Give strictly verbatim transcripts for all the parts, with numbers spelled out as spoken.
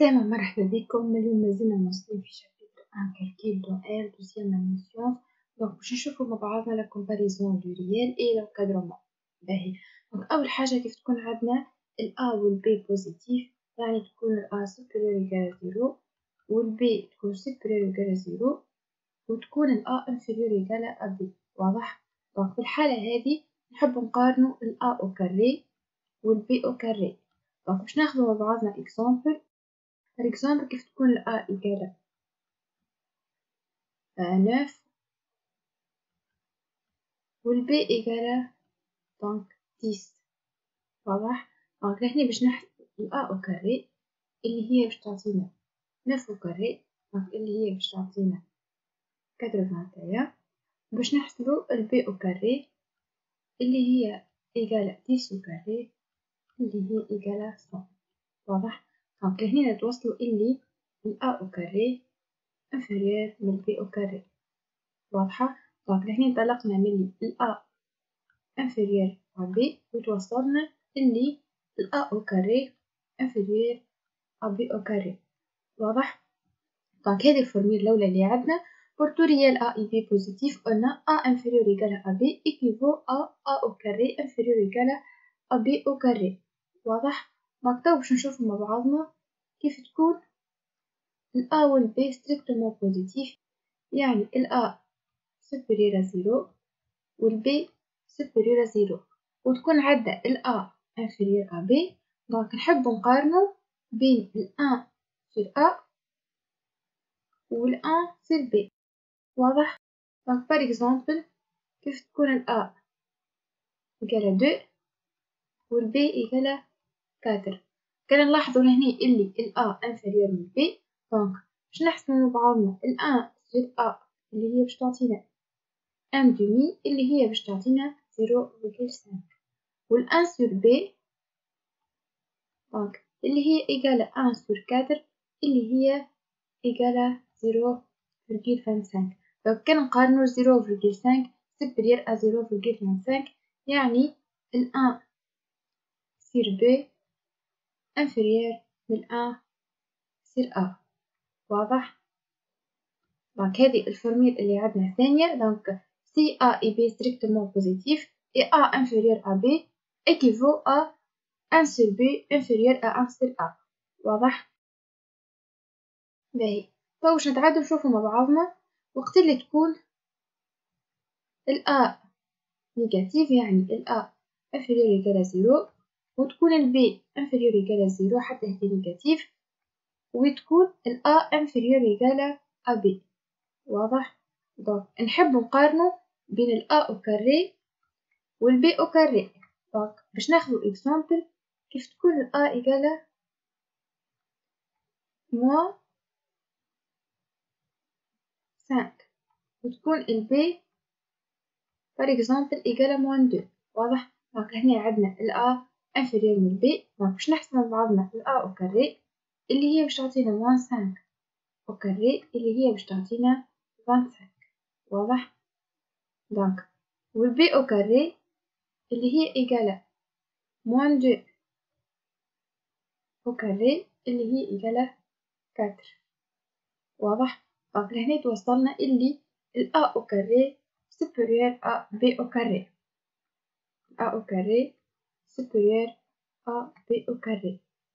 السلام، مرحبا بكم. اليوم مازلنا مواصلين في شابتر واحد كالكول دو ار دوزيام ليسيونس. دونك باش نشوفوا مع بعضنا لا كومباريزون دو ريال اي لونكادرومون. باهي، دونك اول حاجه كيف تكون عندنا الا والبي بوزيتيف، يعني تكون الا سوبيريور يكال صفر والبي تكون سوبيريور يكال صفر وتكون الا انفيريور يكال ابي. واضح؟ دونك في الحاله هذه نحب نقارنوا الا او كاري والبي او كاري. دونك باش ناخذوا مع بعضنا اكزامبل. فالإكزامبل كيف تكون ال A إيكالا تسعة وال B إيكالا دونك عشرة. واضح؟ دونك لهنا باش نحسب ال A أو كاري اللي هي باش تعطينا تسعة أو كاري، دونك اللي هي باش تعطينا ثمانية وتسعين، باش نحسبو ال B أو كاري اللي هي إيكالا عشرة أو كاري اللي هي إيكالا مية. واضح؟ دونك هنا نتوصلوا اللي ال أ أو كاري انفيريور من ال B أو كاري. واضحة؟ دونك هنا انطلقنا من ال أ انفيريور على B وتوصلنا اللي ال أ أو كاري انفيريور على B أو كاري. واضح؟ دونك هذه الفورميل الأولى اللي عندنا pour tout réel A et B positif on a A inférieur égal à B équivaut à A au carré inférieur égal à B au carré. واضح؟ دونك تو باش نشوفو مع بعضنا كيف تكون ال A و ال B strictement positif، يعني ال A supérieur à صفر وال B supérieur à صفر وتكون عندنا ال A inférieur à B. دونك نحبو نقارنو بين ال واحد في A و ال واحد في B. واضح؟ دونك par exemple كيف تكون ال A إيكالا اثنين وال B إيكالا كاتر. كنا نلاحظوا لهنا اللي ال A inferior من B. دونك باش نحسبوا بعضنا ال واحد زائد A اللي هي باش تعطينا واحد دومي اللي هي باش تعطينا صفر فاصلة خمسة وال واحد زائد B دونك اللي هي إيكال واحد زائد أربعة اللي هي إيكال صفر فاصلة خمسة وخمسين. دونك كنا نقارنوا صفر فاصلة خمسة supérieur à صفر فاصلة خمسة وخمسين، يعني ال واحد زائد B inférieur من A يصير A. واضح؟ دونك هذه الفورميل اللي عندنا الثانية. دونك سي A et B strictement positif et A inférieur à B équivaut à واحد sur B inférieur à واحد sur A. واضح؟ باهي، تو باش نتعادلو نشوفو مع بعضنا وقت اللي تكون ال A نيجاتيف، يعني ال A inférieur égal à صفر وتكون ال B inferior إيكالا صفر حتى هي نيجاتيف وتكون ال A inferior إيكالا A B. واضح؟ دونك نحب نقارنو بين ال A أو كاري وال B أو كاري. دونك باش ناخدو إكزامبل كيف تكون ال A إيكالا موان خمسة وتكون ال B par exemple إيكالا موان اثنين. واضح؟ دونك هنا عندنا ال A inférieur من B. دونك باش نحسبو بعضنا ال A أو كاري اللي هي باش تعطينا موان خمسة أو كاري اللي هي باش تعطينا خمسة وعشرين. واضح؟ دونك وال B أو كاري اللي هي إيكالا موان اثنين أو كاري اللي هي إيكالا أربعة. واضح؟ دونك لهنا توصلنا اللي ال A أو كاري supérieur à B أو كاري. A أو كاري supérieur à B au carré.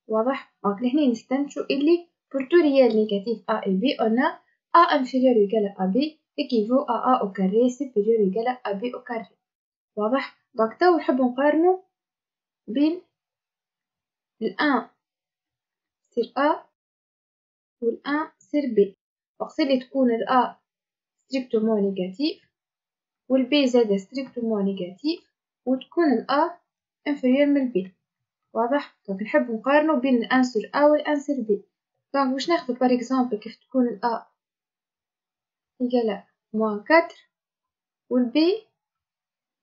واضح؟ دونك لهنا نستنتجو اللي pour tout réel négatif A et B on a A inférieur égal à B équivaut à A au carré supérieur égal à B au carré. واضح؟ دونك تو نحبو نقارنو بين ال واحد سير A وال واحد سير B. وقت اللي تكون ال A strictement négatif وال B زادا strictement négatif وتكون ال A inférieur من B. واضح؟ دونك نحب نقارنو بين ال واحد سير A وال واحد سير B. دونك باش ناخدو باغ اكزومبل كيف تكون ال A إيكالا موان أربعة وال B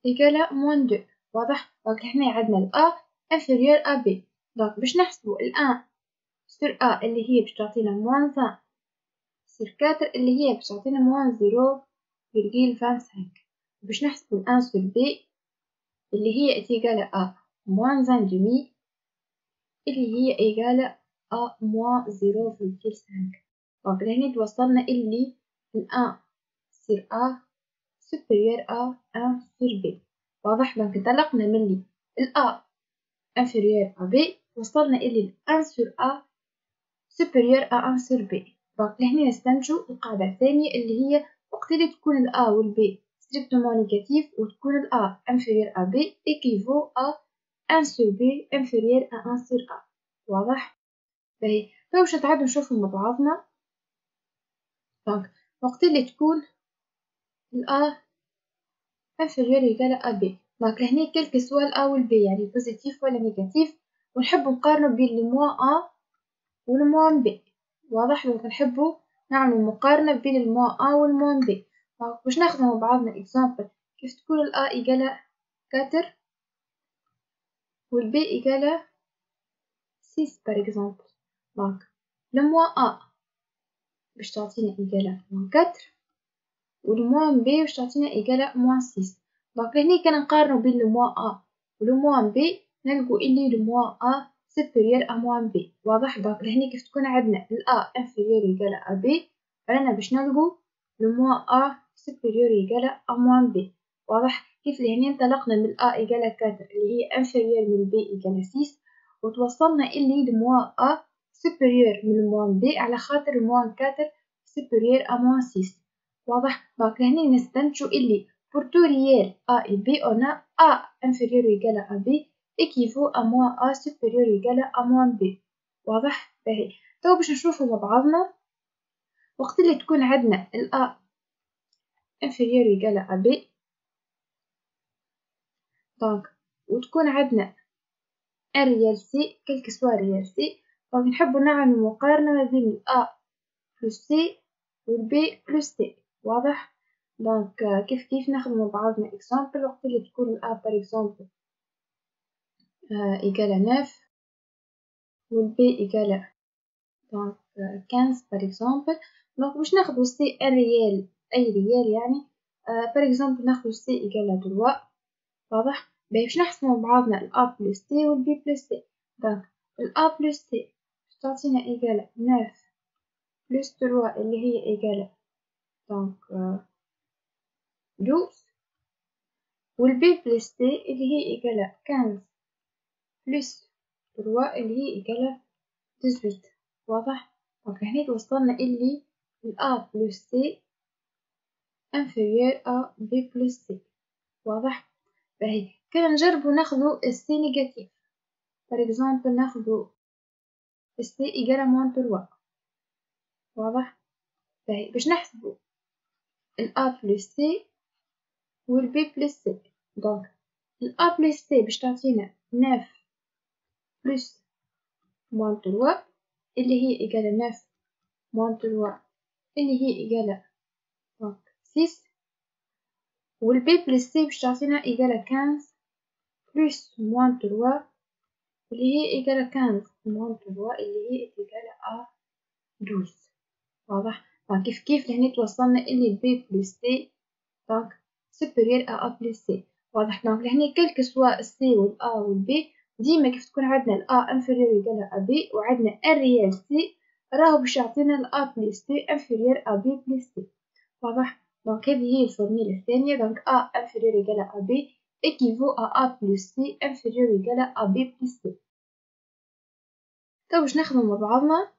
إيكالا موان اثنين. واضح؟ دونك هنا عندنا ال A inférieur à B. دونك باش نحسبو ال واحد سير A اللي هي باش تعطينا موان خمسة سير أربعة اللي هي باش تعطينا موان صفر فاصلة خمسة وخمسين. باش نحسبو ال واحد سير B اللي هي إيكالا A موان اثنين فاصلة خمسة اللي هي إيكالا à moins zéro virgule cinq. Donc, là, توصلنا اللي un sur A supérieur à un sur B. واضح؟ دونك انطلقنا ملي A inférieur à B وصلنا اللي un sur A supérieur à un sur B. دونك لهنا نستنتجو القاعدة الثانية اللي هي وقت اللي تكون ال A وال B strictement négatif وتكون ال A inférieur à B équivaut à un sur B inférieur à un sur A. واضح؟ باهي تو باش نتعدو نشوفو مع بعضنا. دونك وقت اللي تكون ال A inférieur égal à B. دونك لهنا كلك سوا ال A وال B يعني بوزيتيف ولا نيجاتيف، ونحبو نقارنو بين ال موان A وال موان B. واضح؟ دونك نحبو نعملو مقارنة بين الموان A والموان B. دونك باش ناخدو مع بعضنا اكزامبل كيف تكون ال A إيكالا أربعة وال B إيكالا ستة باغ اكزامبل. دونك الموان A باش تعطينا إيكالا موان أربعة والموان B باش تعطينا إيكالا موان ستة. دونك لهنا كان نقارنو بين الموان A والموان B نلقو إلي الموان A supérieur à moins B. واضح؟ دونك لهنا كيف تكون عندنا ال A inférieur égal à B رانا باش نلقو ال moins A supérieur égal à moins B. واضح؟ كيف لهنا انطلقنا من A إيكالا أربعة اللي هي inférieur من B إيكالا ستة وتوصلنا إلي ال moins A supérieur من moins B على خاطر ال moins أربعة supérieur à moins ستة. واضح؟ دونك لهنا نستنتجو إلي pour tout réel A et B on a A inférieur égal à B équivaut à moins A supérieur égal à moins B. واضح؟ باهي تو باش نشوفو مع بعضنا وقت اللي تكون عندنا ال A inférieur égal à B دونك وتكون عندنا ال ريال سي كلك سوا ريال سي. دونك نحبو نعملو مقارنة ما بين ال A plus C وال B plus C. واضح؟ دونك كيف كيف ناخدو مع بعضنا اكزامبل وقت اللي تكون ال A باغ اكزامبل إيكالا تسعة والB إيكالا دونك خمسة باغ اكزومبل. دونك باش ناخدو سي ان ريال أي ريال يعني باغ اكزومبل ناخدو سي إيكالا ثلاثة. واضح؟ باهي باش نحسنو بعضنا ال A بلس تي والB بلس تي. دونك ال A بلس تي باش تعطينا إيكالا تسعة بلس ثلاثة اللي هي إيكالا دونك اثنا عشر والB بلس تي اللي هي إيكالا خمسة بلس ثلاثة اللي هي إيكالا ثمانية. واضح؟ دونك هنا توصلنا اللي ال A بلس C inférieur à B بلس C. واضح؟ باهي كان نجربو ناخدو C نيجاتيف باغ اكزومبل ناخدو C إيكالا موان ثلاثة. واضح؟ باهي باش نحسبو ال A بلس C وال B بلس C. دونك ال A بلس C باش تعطينا تسعة بلس موان ثلاثة اللي هي إيكالا تسعة موان ثلاثة اللي هي إيكالا ستة والبي بلس سي باش تعطينا إيكالا خمسة بلس موان ثلاثة اللي هي إيكالا خمسة موان ثلاثة اللي هي إيكالا اثنا عشر. واضح؟ دونك كيف كيف لهنا توصلنا اللي البي بلس سي دونك سوبيريور أ أ بلس سي. واضح؟ دونك لهنا كلك سوا السي والأ والبي ديما كيف تكون عندنا ال A inférieur إيكالا à B وعندنا ال ريال سي راهو باش يعطينا ال A بلس تي inférieur à B بلس تي. واضح؟ دونك هذه هي الفورميلا الثانية. دونك A inférieur إيكالا à B équivaut à A plus تي inférieur إيكالا à B plus تي. تو باش نخدمو مع بعضنا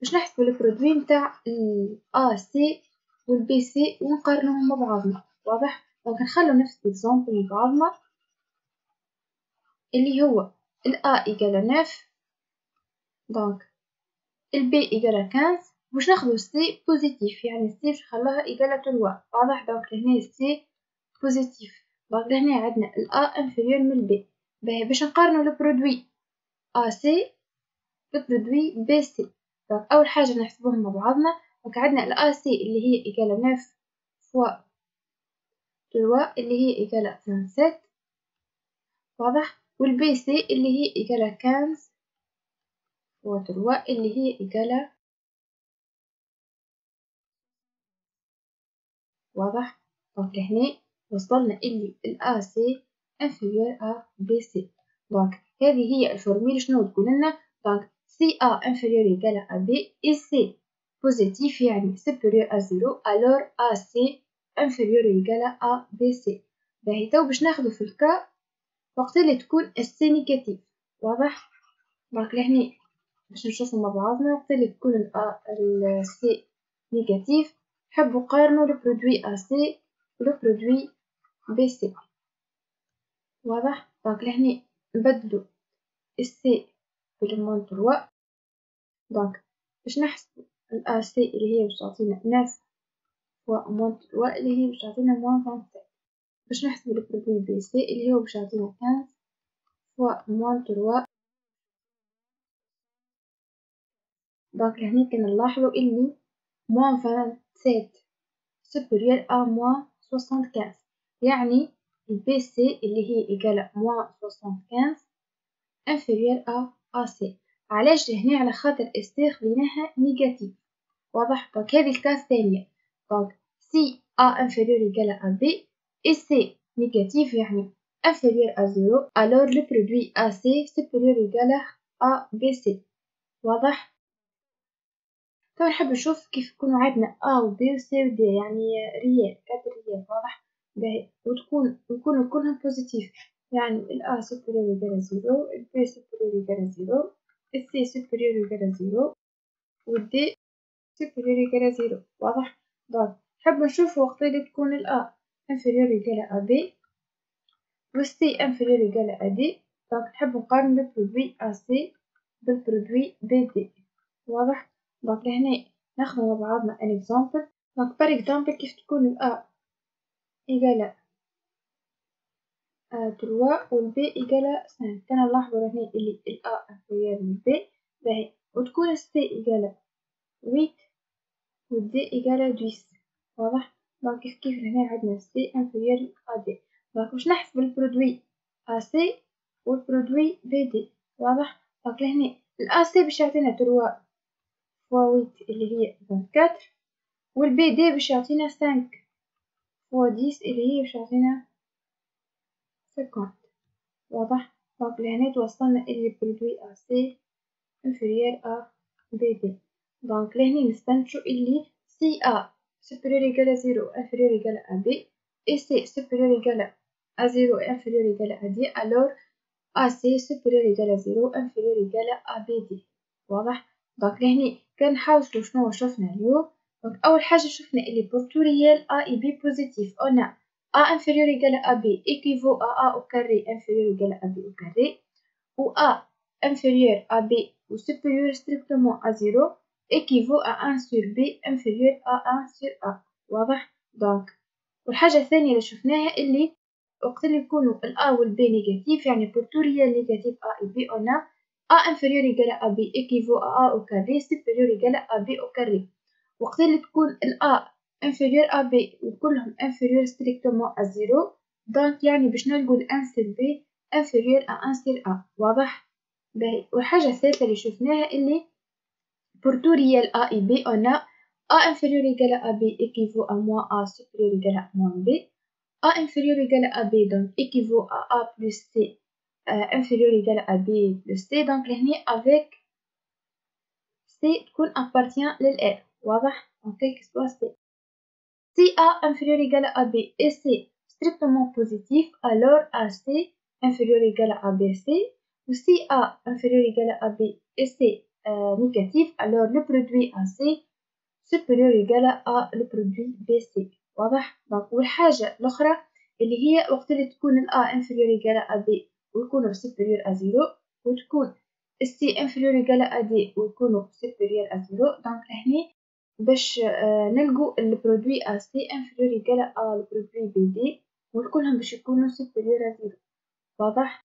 باش نحسبو البرودوي نتاع ال A سي وال B سي ونقارنوهم مع بعضنا. واضح؟ دونك نخلو نفس الإكزامبل مع بعضنا اللي هو ال A إيكالا تسعة دونك ال B إيكالا خمسة باش ناخدو سي بوزيتيف يعني سي باش نخلوها إيكالا ثلاثة. واضح؟ دونك لهنا سي بوزيتيف. دونك لهنا عندنا ال A انفيريور من B. باهي باش نقارنو البرودوي A سي بالبرودوي B سي. دونك أول حاجة نحسبوهم مع بعضنا. دونك عندنا ال A سي اللي هي إيكالا تسعة فوا ثلاثة اللي هي إيكالا ثمانية وثلاثين. واضح؟ والبي سي اللي هي إيكالا خمسة فوا ثلاثة اللي هي إيكالا. واضح؟ دونك لهنا وصلنا اللي ال A سي inférieur à B سي. دونك هذه هي الفورميلا شنو تقول لنا؟ دونك سي إيه inférieur ou égal à A B et C positif يعني supérieur à zéro alors A C inférieur ou égal à A B C. باهي تو باش ناخدو في الكا وقت اللي تكون السي نيجاتيف، واضح؟ دونك لهنا باش نشوفو مع بعضنا وقت اللي تكون السي نيجاتيف نحبو نقارنو لو برودوي A C ولو برودوي B C، واضح؟ دونك لهنا نبدلو السي بالمون تروا، دونك باش نحسبو الA C اللي هي باش تعطينا ناس فوا مون تروا اللي هي باش تعطينا موان فانسيت، باش نحسبو لو برودوي B C اللي هو باش يعطينا كنز فوا موان تروا. دونك لهنا كنلاحظو اللي موان فانسيت سوبيريور أ موان سوسونت كنز، يعني البي سي اللي هي إيكالا موان سوسونت كنز انفيريور أ A C. علاش لهنا؟ على خاطر السي خليناها نيجاتيف، واضح؟ دونك هذه الكاس الثانية، دونك سي أ انفيريور إيكالا أ بي إي سي نيجاتيف يعني انفيريور أ زيرو ألور لو برودوي أ سي سوبيريور إيكالا أ بي سي، واضح؟ تو نحب نشوف كيف يكونوا عندنا أ و بي و سي و دي، يعني ريال كاد ريال، واضح؟ باهي وتكون ويكونوا كلهم بوزيتيف، يعني الأ سوبيريور إيكالا زيرو، البي سوبيريور إيكالا زيرو، السي سوبيريور إيكالا زيرو، والدي سوبيريور إيكالا زيرو، واضح؟ دونك نحب نشوف وقت اللي تكون الأ انفيريور إيكالا أ بي والسي انفيريور إيكالا أ دي، دونك نحب نقارن لو برودوي أ سي بالبرودوي بي دي، واضح؟ دونك لهنا ناخدو مع بعضنا ان اكزامبل، دونك باغ اكزامبل كيف تكون الأ إيكالا تلوا والبي إيكالا خمسة، كنلاحظو هنا اللي الأ انفيريور للبي، باهي وتكون السي إيكالا ثمانية والدي إيكالا عشرة، واضح؟ دونك كيف كيف هنا عندنا سي انفيريور أ دي، دونك باش نحسب البرودوي أ سي والبرودوي بي دي، واضح؟ دونك لهنا الأ سي باش يعطينا تلوا فوا ثمانية اللي هي أربعة وعشرين، والبي دي باش يعطينا خمسة فوا عشرة اللي هي باش يعطينا خمسين، واضح؟ دونك لهنا توصلنا إلى برودوي أ سي انفيريور أ بي دي، دونك لهنا نستنتجو إلي سي أ سوبيريور إيكالا زيرو انفيريور إيكالا أ بي إي سي سوبيريور إيكالا أ زيرو انفيريور إيكالا أ دي ألور أ سي سوبيريور إيكالا زيرو انفيريور إيكالا أ بي دي، واضح؟ دونك لهنا كنحاولو شنو شفنا اليوم، دونك أول حاجة شفنا إلي بور تو ريال أ إي بي بوزيتيف أونا A inférieur égal à A B équivaut à A au carré inférieur égal à B au carré, ou A inférieur à B ou supérieur strictement à zéro équivaut à un sur B inférieur à un sur A. واضح؟ دونك والحاجة الثانية اللي شفناها اللي وقت اللي يكونوا ال A وال B نيجاتيف يعني pour tout réel négatif A et B on a A inférieur égal à A B équivaut à A au carré supérieur égal à A B au carré. وقت اللي تكون ال A inférieur à B وكلهم inférieur strictement à zéro، دونك يعني باش نلقو الان سير بي inférieur à un سير A، واضح؟ باهي والحاجة الثالثة اللي شفناها اللي pour tout réel A et B on a A inférieur égal à A B équivaut à moins A supérieur égal à moins B، A inférieur égal à A B donc équivaut à A plus C inférieur égal à B plus C، donc لهنا avec C تكون appartient لل R، واضح؟ en quelque sorte C. Si A inférieur égal à A B et C strictement positif, alors A C inférieur égal à A B C. Ou si A inférieur égal à A B et C euh, négatif, alors le produit A C supérieur égal à le produit B C. واضح؟ دونك والحاجة الأخرى اللي هي وقت اللي تكون ال A inférieur égal à A B ويكونوا supérieur à zéro، وتكون C inférieur égal à A D ويكونوا supérieur à zéro، دونك هني باش نلقو البرودوي أ سي انفيريور إيكالا أ البرودوي بي دي وكلهم باش يكونو سوبيريور أ زيرو، واضح؟